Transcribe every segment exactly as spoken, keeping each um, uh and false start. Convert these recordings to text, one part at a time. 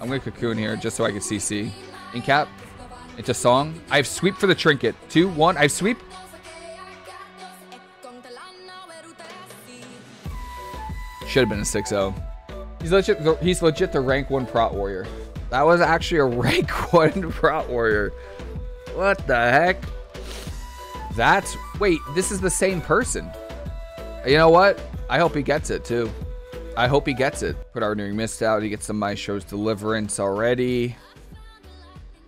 I'm going to cocoon here just so I can C C. Incap into Song. I have sweep for the trinket. Two, one. I have sweep. Should have been a six oh. He's legit, he's legit the rank one Prot Warrior. That was actually a rank one Prot Warrior. What the heck? That's... Wait, this is the same person. You know what? I hope he gets it, too. I hope he gets it. Put Ardnering Mist out. He gets some Maestro's Deliverance already.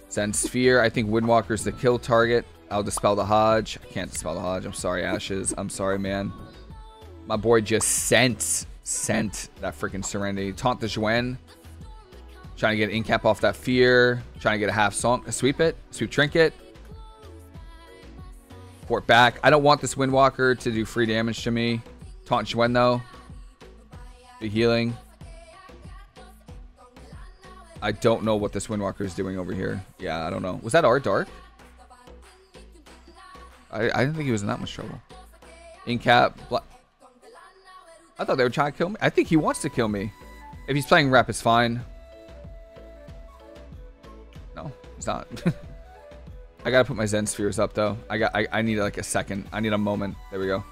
Send Sphere. I think Windwalker's the kill target. I'll Dispel the Hodge. I can't Dispel the Hodge. I'm sorry, Ashes. I'm sorry, man. My boy just sent... Sent that freaking Serenity. Taunt the Zhuen. Trying to get an Incap off that Fear. Trying to get a half Song. Sweep it. Sweep Trinket. Port back. I don't want this Windwalker to do free damage to me. Taunt Zhuen though. Big healing. I don't know what this Windwalker is doing over here. Yeah, I don't know. Was that our Dark? I, I didn't think he was in that much trouble. Incap. I thought they were trying to kill me. I think he wants to kill me. If he's playing rep, it's fine. No, it's not. I gotta put my Zen Spheres up though. I got. I, I need like a second. I need a moment. There we go.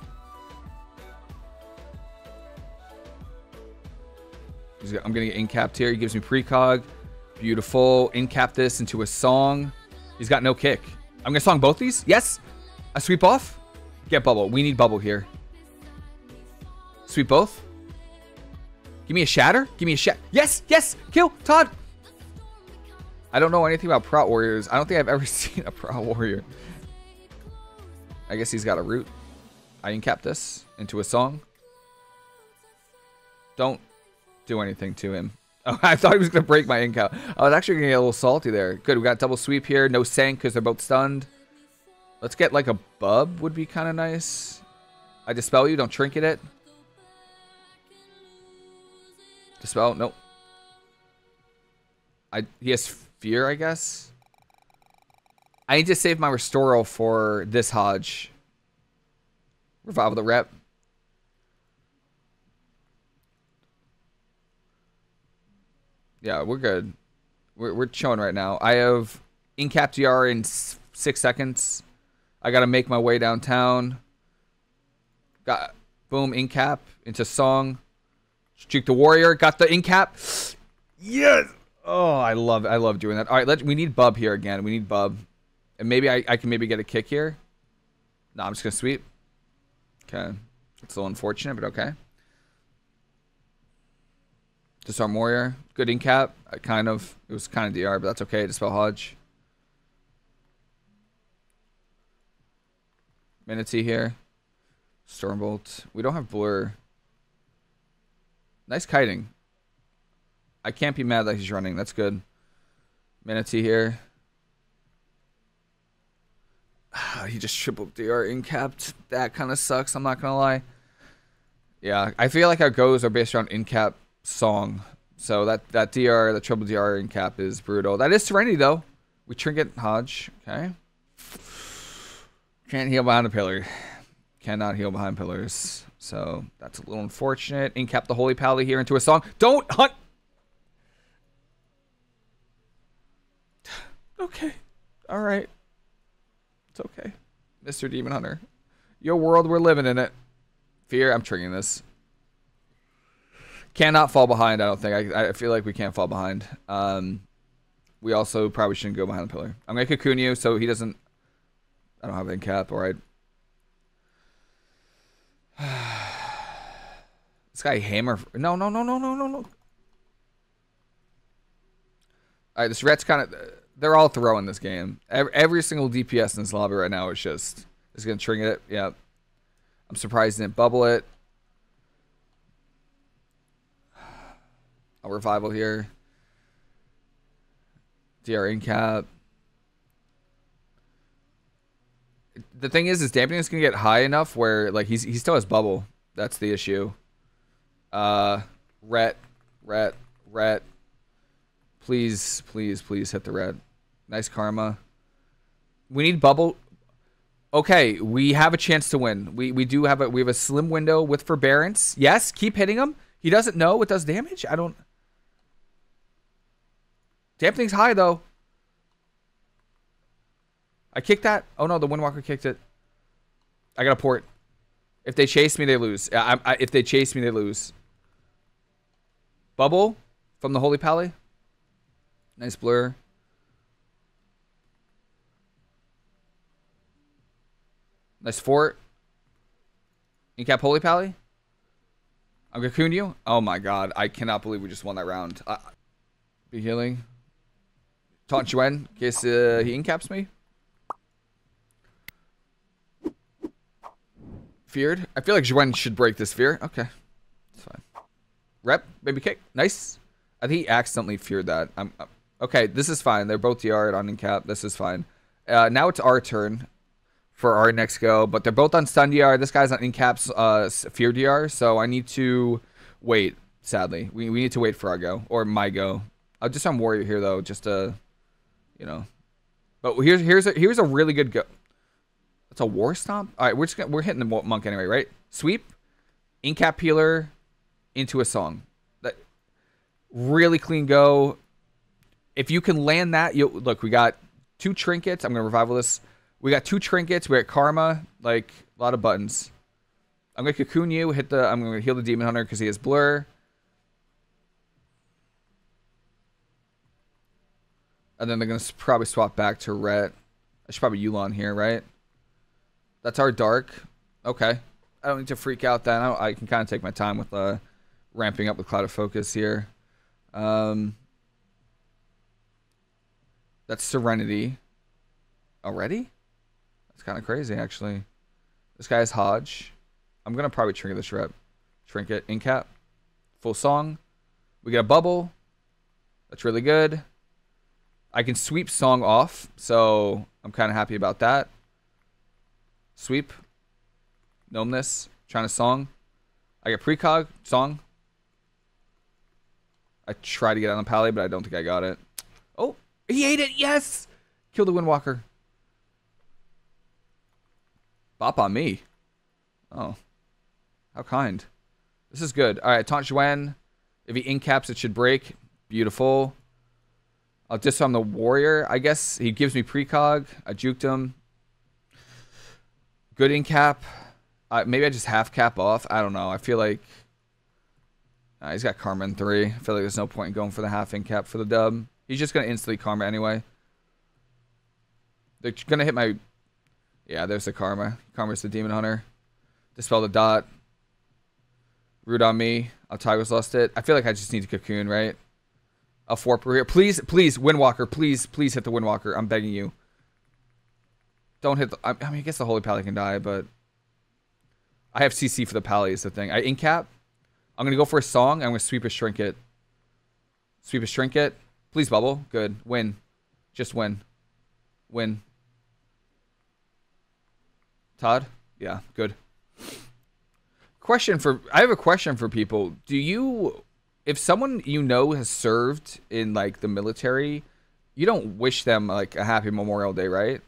I'm gonna get incapped here. He gives me precog. Beautiful. Incap this into a Song. He's got no kick. I'm gonna Song both these. Yes. I sweep off. Get bubble. We need bubble here. Sweep both. Give me a shatter. Give me a shatter. Yes, yes. Kill Todd. I don't know anything about Prot Warriors. I don't think I've ever seen a Prot Warrior. I guess he's got a root. I incap this into a Song. Don't do anything to him. Oh, I thought he was going to break my incap. I was actually going to get a little salty there. Good. We got double sweep here. No Sank because they're both stunned. Let's get like a bub would be kind of nice. I dispel you. Don't trinket it. Dispel? Nope. I, he has fear, I guess. I need to save my Restoro for this Hodge. Revival the rep. Yeah, we're good. We're, we're chilling right now. I have Incap D R in six seconds. I got to make my way downtown. Got boom, Incap into Song. Juke the Warrior. Got the Incap. Yes. Oh, I love I love doing that. All right, let, we need Bub here again. We need Bub. And maybe I, I can maybe get a kick here. No, I'm just going to sweep. Okay. It's a little unfortunate, but okay. Disarm Warrior. Good Incap. I kind of. It was kind of D R, but that's okay. Dispel Hodge. Manatee here. Stormbolt. We don't have Blur. Nice kiting. I can't be mad that he's running. That's good. Manatee here. He just triple D R incapped. That kind of sucks. I'm not going to lie. Yeah, I feel like our goes are based around incap Song. So that, that D R, the triple D R incap is brutal. That is Serenity, though. We trinket Hodge. Okay. Can't heal behind a pillar. Cannot heal behind pillars. So that's a little unfortunate. Incap the Holy Pally here into a Song. Don't hunt. Okay. All right. It's okay. Mister Demon Hunter. Your world, we're living in it. Fear, I'm triggering this. Cannot fall behind, I don't think. I, I feel like we can't fall behind. Um, we also probably shouldn't go behind the pillar. I'm going to cocoon you so he doesn't... I don't have an incap. All right. This guy hammer... No, no, no, no, no, no, no. All right, this ret's kind of... They're all throwing this game. Every, every single D P S in this lobby right now is just... It's going to trinket it. Yeah. I'm surprised it didn't bubble it. I'll revival here. D R incap. The thing is, is dampening is going to get high enough where like he's, he still has bubble. That's the issue. Uh, Ret. Ret. Ret. Please, please, please hit the red. Nice karma. We need bubble. Okay, we have a chance to win. We we do have a we have a slim window with forbearance. Yes, keep hitting him. He doesn't know it does damage. I don't. Damn thing's high though. I kicked that. Oh no, the Windwalker kicked it. I got a port. If they chase me, they lose. I, I, if they chase me, they lose. Bubble from the Holy Pally. Nice blur. Nice fort. Incap Holy Pally. I'm gonna cocoon you. Oh my god. I cannot believe we just won that round. Uh, be healing. Taunt Yuan in case uh, he incaps me. Feared. I feel like Yuan should break this fear. Okay. It's fine. Rep. Baby kick. Nice. I think he accidentally feared that. I'm, I'm okay, this is fine. They're both D R'd on incap. This is fine. Uh, now it's our turn for our next go, but they're both on stun D R. This guy's on incaps uh, fear D R, so I need to wait, sadly. We, we need to wait for our go, or my go. I'll just on Warrior here, though, just to, you know. But here's here's a, here's a really good go. That's a War Stomp? All right, we're, just gonna, we're hitting the Monk anyway, right? Sweep, incap healer, into a song. That really clean go. If you can land that, you look, we got two trinkets. I'm going to revival this. We got two trinkets. We got karma. Like, a lot of buttons. I'm going to cocoon you. Hit the. I'm going to heal the Demon Hunter because he has blur. And then they're going to probably swap back to Rhett. I should probably Yulon here, right? That's our dark. Okay. I don't need to freak out then. I, I can kind of take my time with uh, ramping up with Cloud of Focus here. Um, that's Serenity. Already? That's kind of crazy, actually. This guy is Hodge. I'm going to probably trinket this rep. Trinket, incap. Full song. We get a bubble. That's really good. I can sweep song off, so I'm kind of happy about that. Sweep. Gnome this. Trying to song. I get precog. Song. I try to get on the pally, but I don't think I got it. Oh, he ate it. Yes. Kill the Windwalker. Bop on me. Oh. How kind. This is good. All right, Taunt Yuan. If he incaps, it should break. Beautiful. I'll disarm the Warrior, I guess. He gives me precog. I juked him. Good incap. Uh, maybe I just half cap off. I don't know. I feel like... Uh, he's got Karma in three. I feel like there's no point in going for the half incap for the dub. He's just going to instantly Karma anyway. They're going to hit my... Yeah, there's the Karma. Karma's the Demon Hunter. Dispel the dot. Root on me. I'll Tiger's Lust it. I feel like I just need to cocoon, right? I'll four per here. Please, please, Windwalker. Please, please hit the Windwalker. I'm begging you. Don't hit the... I mean, I guess the Holy Pally can die, but... I have C C for the Pally is the thing. I incap. I'm going to go for a song. I'm going to sweep a Trinket. Sweep a Trinket. Please bubble. Good. Win. Just win. Win. Todd? Yeah, good. Question for... I have a question for people. Do you... If someone you know has served in, like, the military, you don't wish them, like, a happy Memorial Day, right?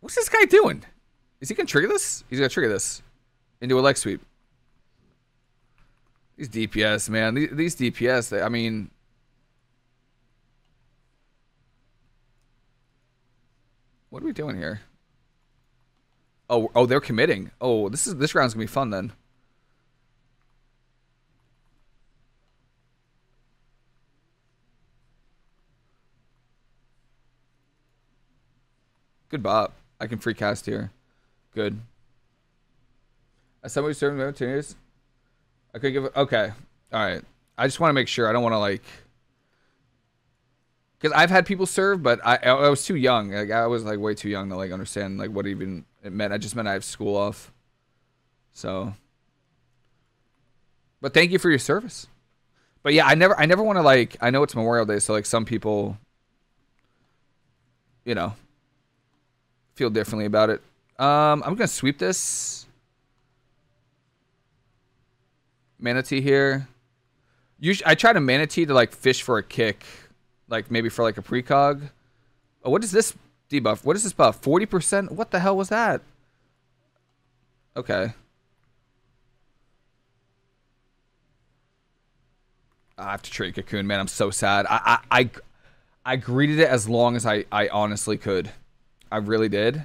What's this guy doing? Is he going to trigger this? He's going to trigger this. Into a leg sweep. These D P S, man. These, these D P S, they, I mean... What are we doing here? Oh, oh, they're committing. Oh, this is this round's gonna be fun then. Good bop. I can free cast here. Good. As somebody who served my two years, I could give. Okay, all right. I just want to make sure. I don't want to like. Because I've had people serve, but I I was too young. Like I was like way too young to like understand like what even it meant. I just meant I have school off. So. But thank you for your service. But yeah, I never I never want to like I know it's Memorial Day, so like some people, you know, feel differently about it. Um, I'm gonna sweep this. Manatee here. Usually I try to manatee to like fish for a kick. Like, maybe for, like, a precog. Oh, what is this debuff? What is this buff? forty percent? What the hell was that? Okay. I have to trade Cocoon, man. I'm so sad. I I, I, I greeted it as long as I, I honestly could. I really did.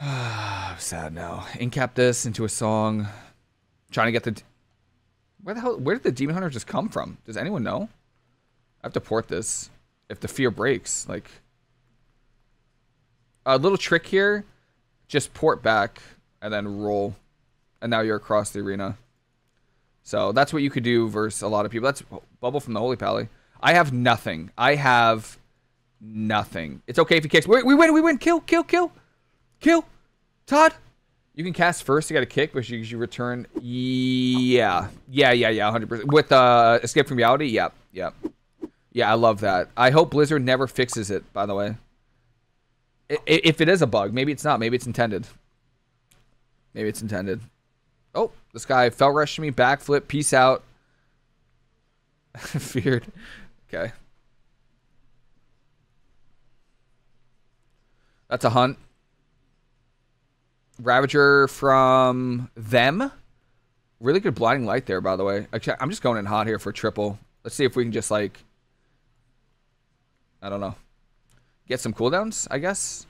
I'm sad now. Incap this into a song. Trying to get the... Where the hell... Where did the Demon Hunter just come from? Does anyone know? I have to port this. If the fear breaks, like... A little trick here. Just port back and then roll. And now you're across the arena. So that's what you could do versus a lot of people. That's Bubble from the Holy Pally. I have nothing. I have nothing. It's okay if he kicks. We, we win. We win. Kill. Kill. Kill. Kill. Todd. You can cast first. You got to kick, which you, you return. Yeah. Yeah. Yeah. Yeah. one hundred percent. With uh, Escape from Reality. Yep. Yep. Yeah. I love that. I hope Blizzard never fixes it, by the way. If it is a bug, maybe it's not. Maybe it's intended. Maybe it's intended. Oh, this guy fell rushed me. Backflip. Peace out. Feared. Okay. That's a hunt. Ravager from them. Really good blinding light there, by the way. I'm just going in hot here for triple. Let's see if we can just, like... I don't know. Get some cooldowns, I guess.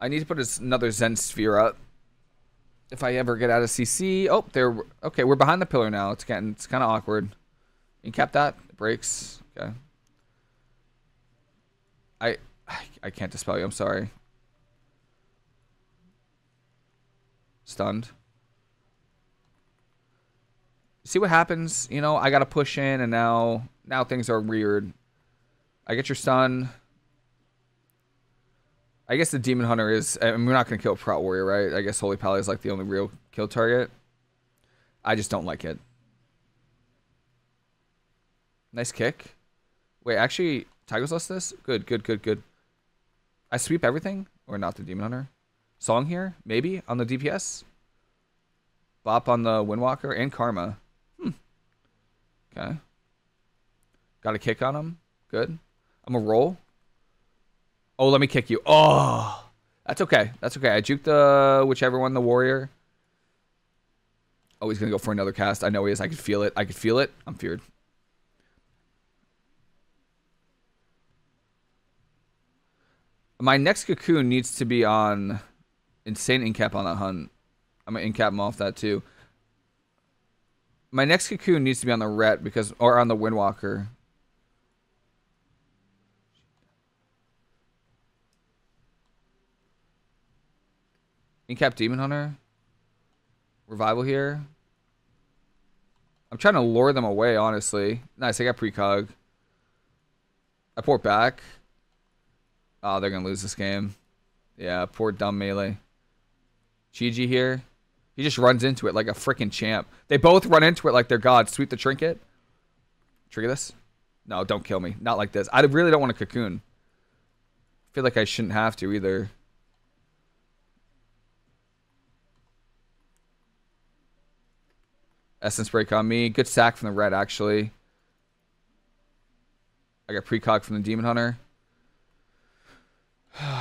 I need to put another Zen Sphere up. If I ever get out of C C. Oh, they're... Okay, we're behind the pillar now. It's getting... It's kind of awkward. You cap that. It breaks. Okay. I... I can't dispel you. I'm sorry. Stunned. See what happens. You know, I got to push in, and now... Now things are weird. I get your stun. I guess the Demon Hunter is... I mean, we're not going to kill Prot Warrior, right? I guess Holy Pally is like the only real kill target. I just don't like it. Nice kick. Wait, actually, Tigers lost this? Good, good, good, good. I sweep everything? Or not the Demon Hunter? Song here? Maybe? On the D P S? Bop on the Windwalker and Karma. Hmm. Okay. Got a kick on him. Good. I'm a roll. Oh, let me kick you. Oh, that's okay. That's okay. I juked the whichever one, the warrior. Oh, he's going to go for another cast. I know he is. I could feel it. I could feel it. I'm feared. My next cocoon needs to be on insane incap on that hunt. I'm going to incap him off that too. My next cocoon needs to be on the ret because, or on the windwalker. Incap Demon Hunter. Revival here. I'm trying to lure them away, honestly. Nice, I got precog. I port back. Oh, they're going to lose this game. Yeah, poor dumb melee. G G here. He just runs into it like a freaking champ. They both run into it like they're gods. Sweep the trinket. Trigger this? No, don't kill me. Not like this. I really don't want to cocoon. I feel like I shouldn't have to either. Essence break on me. Good sack from the red, actually. I got precog from the Demon Hunter.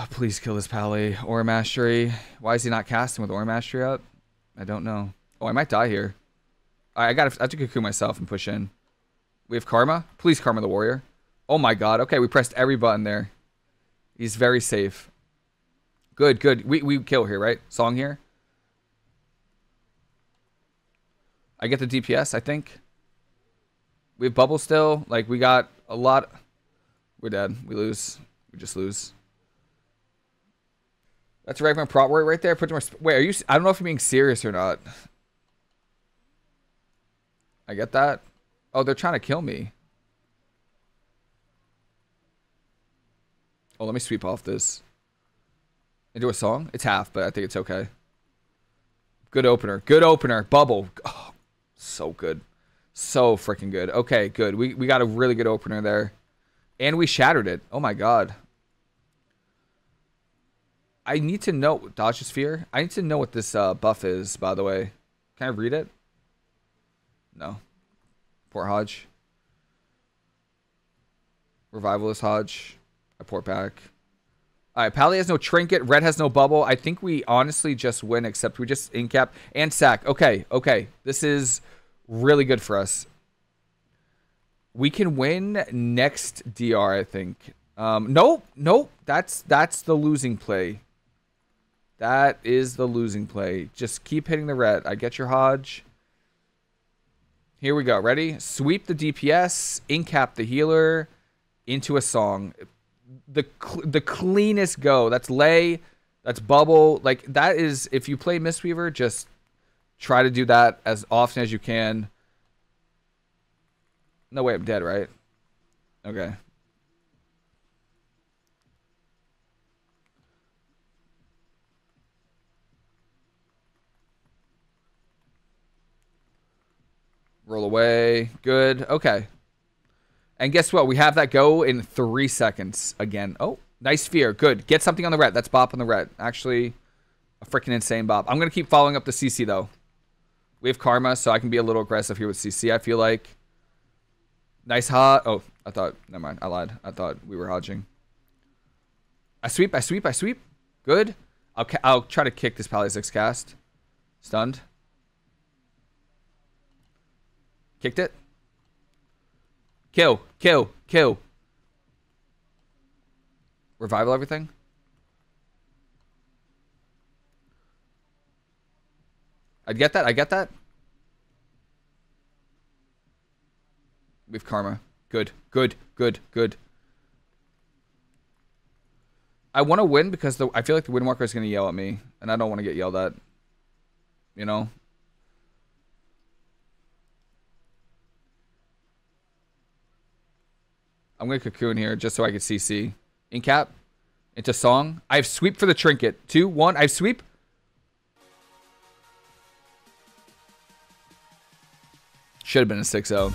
Please kill this Pally. Aura Mastery. Why is he not casting with Aura Mastery up? I don't know. Oh, I might die here. I, I got to I have to cocoon myself and push in. We have Karma. Please Karma the Warrior. Oh my god. Okay, we pressed every button there. He's very safe. Good, good. We, we kill here, right? Song here. I get the D P S, I think. We have bubble still. Like, we got a lot. We're dead. We lose. We just lose. That's Ragman Prot Warrior right there. Put more. Wait, are you... I don't know if you're being serious or not. I get that. Oh, they're trying to kill me. Oh, let me sweep off this. Into a song? It's half, but I think it's okay. Good opener. Good opener. Bubble. Oh. So good. So freaking good. Okay, good. We, we got a really good opener there. And we shattered it. Oh, my God. I need to know... Dodge the Sphere? I need to know what this uh, buff is, by the way. Can I read it? No. Port Hodge. Revivalist Hodge. I port back. All right, Pally has no trinket. Red has no bubble. I think we honestly just win, except we just incap and sack. Okay, okay. This is really good for us. We can win next D R, I think. Um, nope, nope. That's, that's the losing play. That is the losing play. Just keep hitting the red. I get your Hodge. Here we go. Ready? Sweep the D P S. Incap the healer into a song. The cl the cleanest go. That's lay. That's bubble. Like, that is, if you play Mistweaver, just try to do that as often as you can. No way I'm dead, right? Okay. Roll away. Good. Okay. And guess what? We have that go in three seconds again. Oh, nice fear. Good. Get something on the red. That's bop on the red. Actually, a freaking insane bop. I'm going to keep following up the C C, though. We have karma, so I can be a little aggressive here with C C, I feel like. Nice hot. Oh, I thought. Never mind. I lied. I thought we were hodging. I sweep. I sweep. I sweep. Good. I'll, ca I'll try to kick this Pally six cast. Stunned. Kicked it. Kill, kill, kill. Revival everything. I get that. I get that. We've karma. Good, good, good, good. I want to win because the, I feel like the Windwalker is going to yell at me, and I don't want to get yelled at. You know? I'm going to cocoon here just so I can C C. Incap. Into song. I have sweep for the trinket. Two, one. I have sweep. Should have been a six oh.